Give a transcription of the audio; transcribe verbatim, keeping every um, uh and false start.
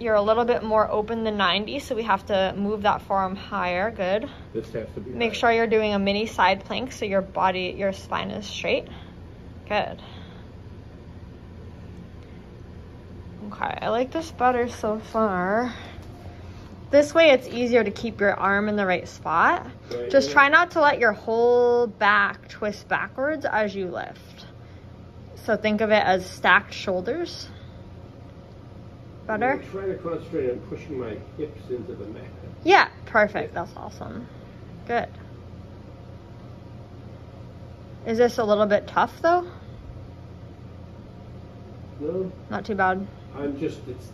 you're a little bit more open than ninety, so we have to move that forearm higher. Good. This has to be Make high. sure you're doing a mini side plank so your body, your spine is straight. Good. Okay, I like this better so far. This way it's easier to keep your arm in the right spot. Right. Just try not to let your whole back twist backwards as you lift. So think of it as stacked shoulders. Better? I'm trying to concentrate on pushing my hips into the mat. Yeah, perfect. That's awesome. Good. Is this a little bit tough though? No. Not too bad. I'm just, it's